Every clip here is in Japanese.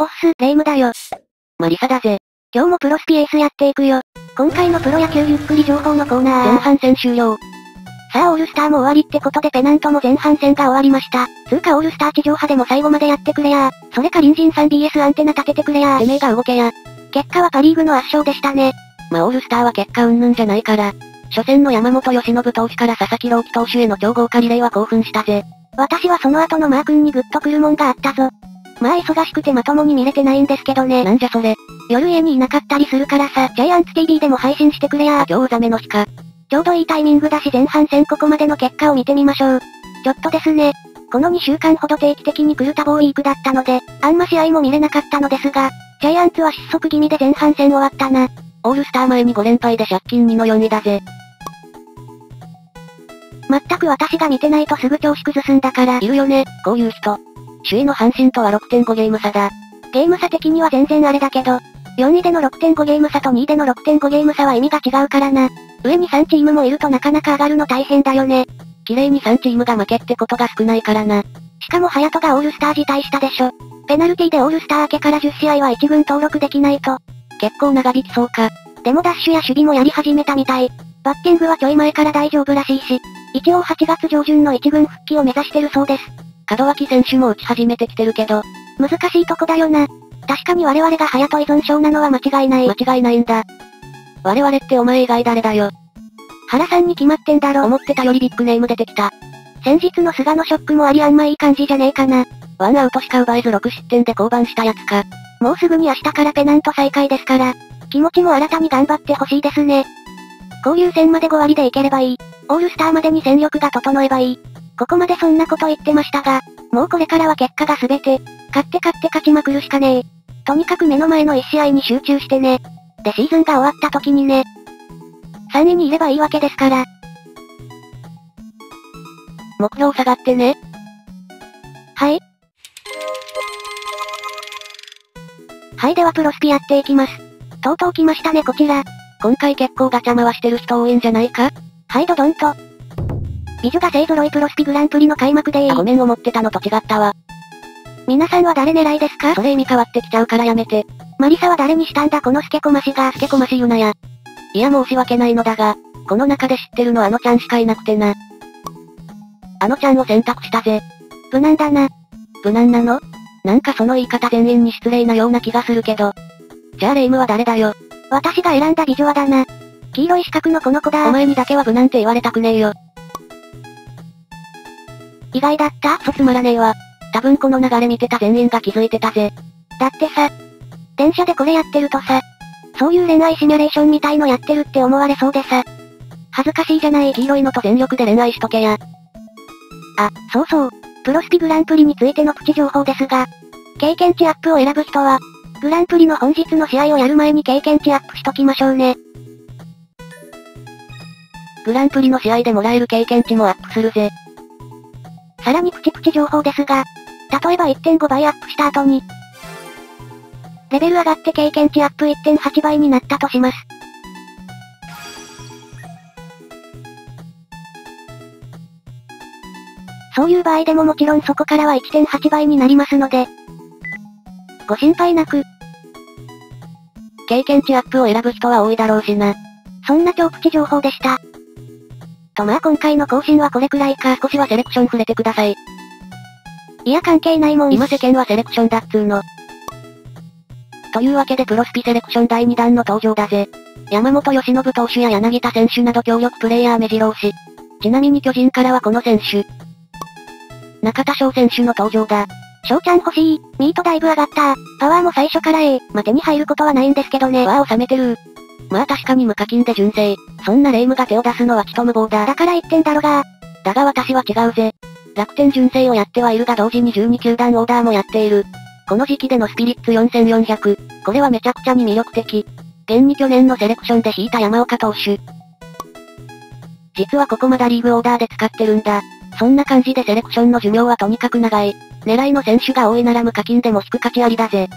おっす、レイムだよ。マリサだぜ。今日もプロスピエースやっていくよ。今回のプロ野球ゆっくり情報のコーナー。前半戦終了。さあオールスターも終わりってことでペナントも前半戦が終わりました。つーかオールスター地上波でも最後までやってくれやー。それか隣人さん BS アンテナ立ててくれやー。てめえが動けや。結果はパリーグの圧勝でしたね。まあオールスターは結果云々じゃないから。初戦の山本由伸投手から佐々木朗希投手への超豪華リレーは興奮したぜ。私はその後のマー君にグッとくるもんがあったぞ。まあ忙しくてまともに見れてないんですけどね。なんじゃそれ。夜家にいなかったりするからさ、ジャイアンツ TV でも配信してくれやー。今日おざめの日か。ちょうどいいタイミングだし前半戦ここまでの結果を見てみましょう。ちょっとですね。この2週間ほど定期的に狂ったボーイークだったので、あんま試合も見れなかったのですが、ジャイアンツは失速気味で前半戦終わったな。オールスター前に5連敗で借金2の4位だぜ。全く私が見てないとすぐ調子崩すんだから。いるよね、こういう人。首位の阪神とは 6.5 ゲーム差だ。ゲーム差的には全然あれだけど、4位での 6.5 ゲーム差と2位での 6.5 ゲーム差は意味が違うからな。上に3チームもいるとなかなか上がるの大変だよね。綺麗に3チームが負けってことが少ないからな。しかもハヤトがオールスター辞退したでしょ。ペナルティでオールスター明けから10試合は1軍登録できないと。結構長引きそうか。でもダッシュや守備もやり始めたみたい。バッティングはちょい前から大丈夫らしいし、一応8月上旬の1軍復帰を目指してるそうです。門脇選手も打ち始めてきてるけど、難しいとこだよな。確かに我々がハヤト依存症なのは間違いない。間違いないんだ。我々ってお前以外誰だよ。原さんに決まってんだろ。思ってたよりビッグネーム出てきた。先日の菅のショックもありあんまいい感じじゃねえかな。ワンアウトしか奪えず6失点で降板したやつか。もうすぐに明日からペナント再開ですから、気持ちも新たに頑張ってほしいですね。交流戦まで5割でいければいい。オールスターまでに戦力が整えばいい。ここまでそんなこと言ってましたが、もうこれからは結果が全て。勝って勝ちまくるしかねえ。とにかく目の前の1試合に集中してね。でシーズンが終わった時にね、3位にいればいいわけですから。目標下がってね。はい。はいではプロスピやっていきます。とうとう来ましたねこちら。今回結構ガチャ回してる人多いんじゃないか。はいドドンと。美女が勢揃いプロスピグランプリの開幕でー。あごめん思ってたのと違ったわ。皆さんは誰狙いですか？それ意味変わってきちゃうからやめて。マリサは誰にしたんだこのスケコマシが。スケコマシ言うなや。いや申し訳ないのだが、この中で知ってるのあのちゃんしかいなくてな。あのちゃんを選択したぜ。無難だな。無難なの？なんかその言い方全員に失礼なような気がするけど。じゃあレイムは誰だよ。私が選んだ美女はだな。黄色い四角のこの子だ。お前にだけは無難って言われたくねえよ。意外だった？そつまらねえわ。多分この流れ見てた全員が気づいてたぜ。だってさ、電車でこれやってるとさ、そういう恋愛シミュレーションみたいのやってるって思われそうでさ、恥ずかしいじゃない。黄色いのと全力で恋愛しとけや。あ、そうそう、プロスピグランプリについてのプチ情報ですが、経験値アップを選ぶ人は、グランプリの本日の試合をやる前に経験値アップしときましょうね。グランプリの試合でもらえる経験値もアップするぜ。さらにプチプチ情報ですが、例えば 1.5 倍アップした後に、レベル上がって経験値アップ 1.8 倍になったとします。そういう場合でももちろんそこからは 1.8 倍になりますので、ご心配なく。経験値アップを選ぶ人は多いだろうしな。そんな超プチ情報でした。とまあ今回の更新はこれくらいか。少しはセレクション触れてください。いや関係ないもん。今世間はセレクションだっつーの。というわけでプロスピセレクション第2弾の登場だぜ。山本由伸投手や柳田選手など強力プレイヤー目白押し。ちなみに巨人からはこの選手。中田翔選手の登場だ。翔ちゃん欲しい。ミートだいぶ上がった。パワーも最初からまあ、手に入ることはないんですけどね。わあ収めてる。まあ確かに無課金で純正。そんなレイムが手を出すのはちと無謀だ。だから言ってんだろが。だが私は違うぜ。楽天純正をやってはいるが同時に12球団オーダーもやっている。この時期でのスピリッツ4400。これはめちゃくちゃに魅力的。現に去年のセレクションで引いた山岡投手。実はここまだリーグオーダーで使ってるんだ。そんな感じでセレクションの寿命はとにかく長い。狙いの選手が多いなら無課金でも引く価値ありだぜ。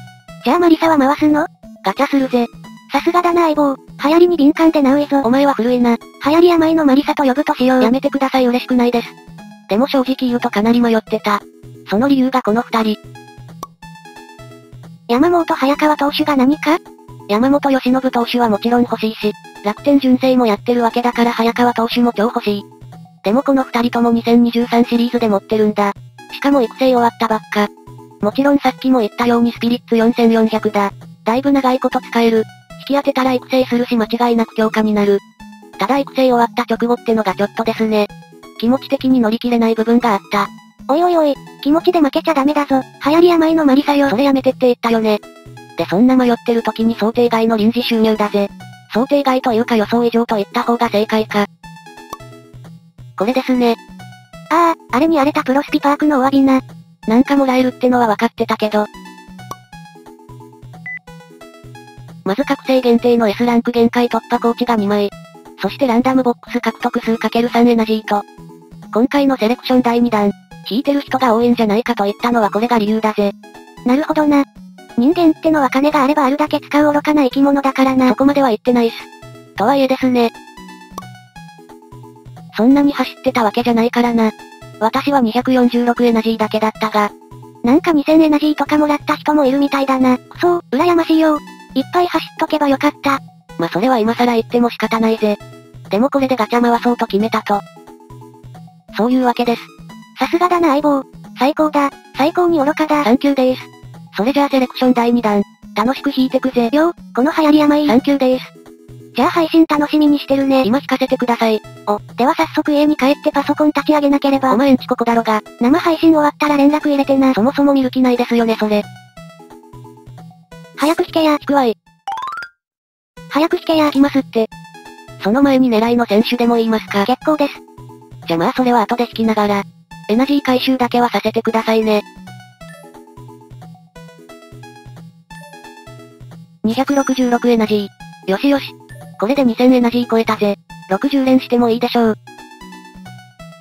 じゃあマリサは回すの？ガチャするぜ。さすがだな相棒。流行りに敏感でナウイぞ。お前は古いな。流行り甘いのマリサと呼ぶとしよう。やめてください嬉しくないです。でも正直言うとかなり迷ってた。その理由がこの二人。山本早川投手が何か？山本由伸投手はもちろん欲しいし、楽天純正もやってるわけだから早川投手も超欲しい。でもこの二人とも2023シリーズで持ってるんだ。しかも育成終わったばっか。もちろんさっきも言ったようにスピリッツ4400だ。だいぶ長いこと使える。引き当てたら育成するし間違いなく強化になる。ただ育成終わった直後ってのがちょっとですね。気持ち的に乗り切れない部分があった。おいおいおい、気持ちで負けちゃダメだぞ。流行り甘いのマリサよ。それやめてって言ったよね。で、そんな迷ってる時に想定外の臨時収入だぜ。想定外というか予想以上と言った方が正解か。これですね。ああ、あれに荒れたプロスピパークのお詫びな。なんかもらえるってのは分かってたけど。まず覚醒限定の S ランク限界突破コーチが2枚。そしてランダムボックス獲得数 ×3 エナジーと。今回のセレクション第2弾、引いてる人が多いんじゃないかと言ったのはこれが理由だぜ。なるほどな。人間ってのは金があればあるだけ使う愚かな生き物だからな。そこまでは言ってないっす。とはいえですね。そんなに走ってたわけじゃないからな。私は246エナジーだけだったが。なんか2000エナジーとかもらった人もいるみたいだな。くそ、羨ましいよ。いっぱい走っとけばよかった。まあそれは今更言っても仕方ないぜ。でもこれでガチャ回そうと決めたと。そういうわけです。さすがだな相棒。最高だ。最高に愚かだ。サンキューでーす。それじゃあセレクション第2弾。楽しく引いてくぜ。よ、この流行り甘い。サンキューでーす。じゃあ配信楽しみにしてるね。今聞かせてください。お、では早速家に帰ってパソコン立ち上げなければ。お前んちここだろが。生配信終わったら連絡入れてな。そもそも見る気ないですよねそれ。早く引けや。引くわい。早く引けや。引きますって。その前に狙いの選手でも言いますか。結構です。じゃまあそれは後で引きながら。エナジー回収だけはさせてくださいね。266エナジー。よしよし。これで2000エナジー超えたぜ。60連してもいいでしょう。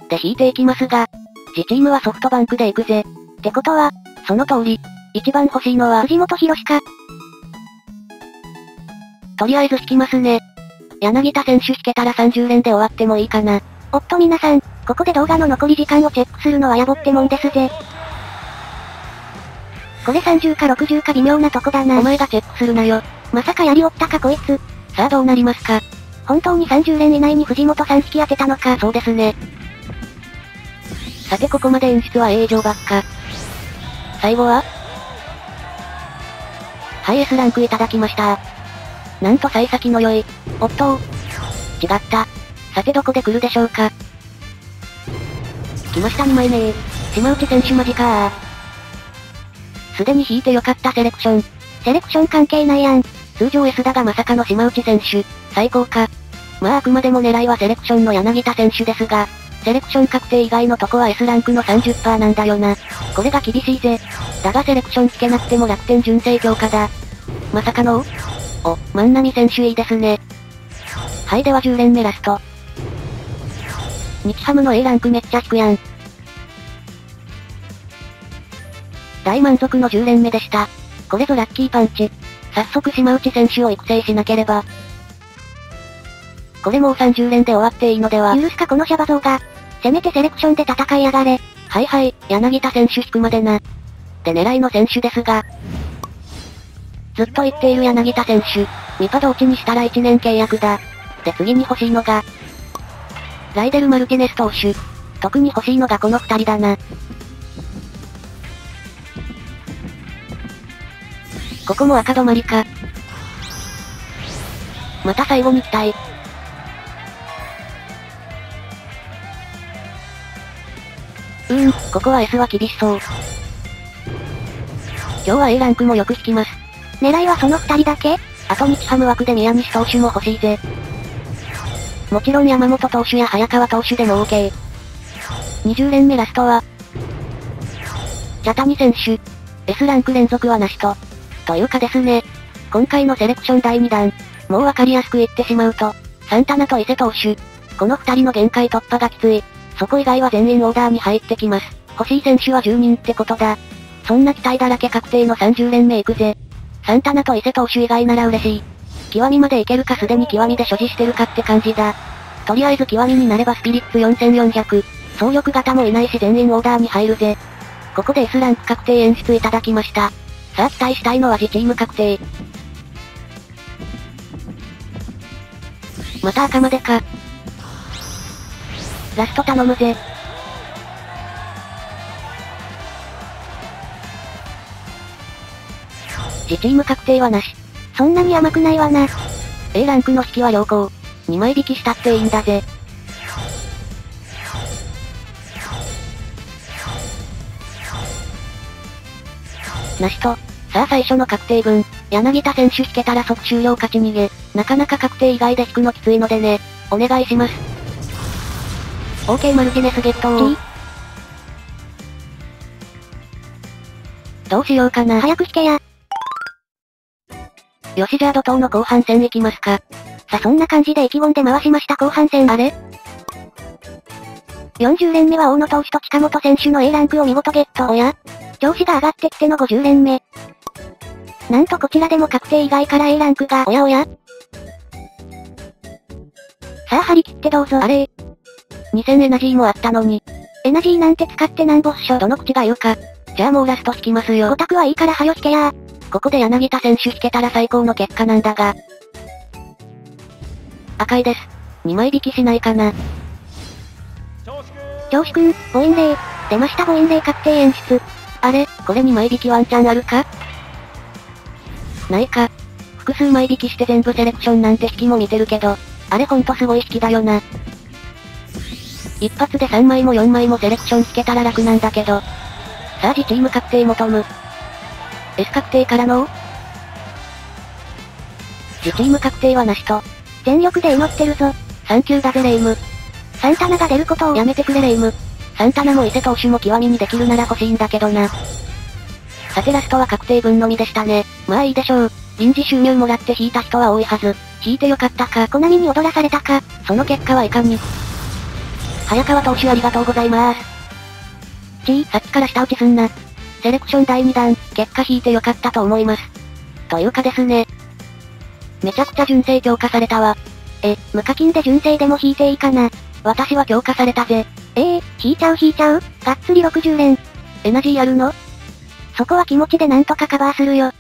で引いていきますが、自チームはソフトバンクで行くぜ。ってことは、その通り、一番欲しいのは藤本博史か。とりあえず引きますね。柳田選手引けたら30連で終わってもいいかな。おっと皆さん、ここで動画の残り時間をチェックするのは野暮ってもんですぜ。これ30か60か微妙なとこだな。お前がチェックするなよ。まさかやりおったかこいつ。さあどうなりますか。本当に30連以内に藤本さん引き当てたのか。そうですね。さてここまで演出は A 以上ばっか。最後ははい S ランクいただきました。なんと幸先の良い。おっと違った。さてどこで来るでしょうか。来ました2枚目。島内選手マジかー。すでに引いてよかったセレクション。セレクション関係ないやん。通常 S だがまさかの島内選手、最高か。まああくまでも狙いはセレクションの柳田選手ですが、セレクション確定以外のとこは S ランクの 30% なんだよな。これが厳しいぜ。だがセレクション引けなくても楽天純正強化だ。まさかのお、万波選手いいですね。はいでは10連目ラスト。日ハムの A ランクめっちゃ引くやん。大満足の10連目でした。これぞラッキーパンチ。早速島内選手を育成しなければ。これもう30連で終わっていいのでは。許すかこのシャバ像が。せめてセレクションで戦いやがれ。はいはい、柳田選手引くまでな。で狙いの選手ですが。ずっと言っている柳田選手。ミパド落ちにしたら1年契約だ。で次に欲しいのが。ライデル・マルティネス投手。特に欲しいのがこの2人だな。ここも赤止まりか。また最後に期待。ここは S は厳しそう。今日は A ランクもよく引きます。狙いはその2人だけ？あと日ハム枠で宮西投手も欲しいぜ。もちろん山本投手や早川投手でも OK。20連目ラストは、茶谷選手。S ランク連続はなしと。というかですね。今回のセレクション第2弾。もうわかりやすく言ってしまうと、サンタナと伊勢投手。この2人の限界突破がきつい。そこ以外は全員オーダーに入ってきます。欲しい選手は10人ってことだ。そんな期待だらけ確定の30連目いくぜ。サンタナと伊勢投手以外なら嬉しい。極みまでいけるかすでに極みで所持してるかって感じだ。とりあえず極みになればスピリッツ4400。総力型もいないし全員オーダーに入るぜ。ここで S ランク確定演出いただきました。さあ期待したいのは自チーム確定。また赤までか。ラスト頼むぜ。自チーム確定はなし。そんなに甘くないわな。A ランクの引きは良好。2枚引きしたっていいんだぜ。なしと。さあ最初の確定分。柳田選手引けたら即終了勝ち逃げ。なかなか確定以外で引くのきついのでね。お願いします。OK マルティネスゲット。どうしようかな。早く引けや。よしじゃあ怒涛の後半戦いきますか。さあそんな感じで意気込んで回しました後半戦。あれ ?40 連目は大野投手と近本選手の A ランクを見事ゲット。おや調子が上がってきての50連目。なんとこちらでも確定以外から A ランクが、おやおやさあ張り切ってどうぞ。あれ2000エナジーもあったのに。エナジーなんて使ってなんぼっしょ。どの口が言うか。じゃあもうラスト引きますよ。5択はいいからはよ引けやー。ここで柳田選手引けたら最高の結果なんだが。赤いです。2枚引きしないかな。調子くん、ボインレイ。出ましたボインレイ確定演出。あれ、これ2枚引きワンチャンあるかないか。複数枚引きして全部セレクションなんて引きも見てるけど、あれほんとすごい引きだよな。一発で3枚も4枚もセレクション引けたら楽なんだけど。さあ自チーム確定求む。S 確定からの自チーム確定はなしと。全力で祈ってるぞ。サンキューだぜレイム。サンタナが出ることをやめてくれレイム。サンタナも伊勢投手も極みにできるなら欲しいんだけどな。さてラストは確定分のみでしたね。まあいいでしょう。臨時収入もらって引いた人は多いはず。引いてよかったか。コナミに踊らされたか。その結果はいかに。早川投手ありがとうございます。さっきから下打ちすんな。セレクション第2弾、結果引いてよかったと思います。というかですね。めちゃくちゃ純正強化されたわ。無課金で純正でも引いていいかな。私は強化されたぜ。引いちゃう。がっつり60連。エナジーあるの？そこは気持ちでなんとかカバーするよ。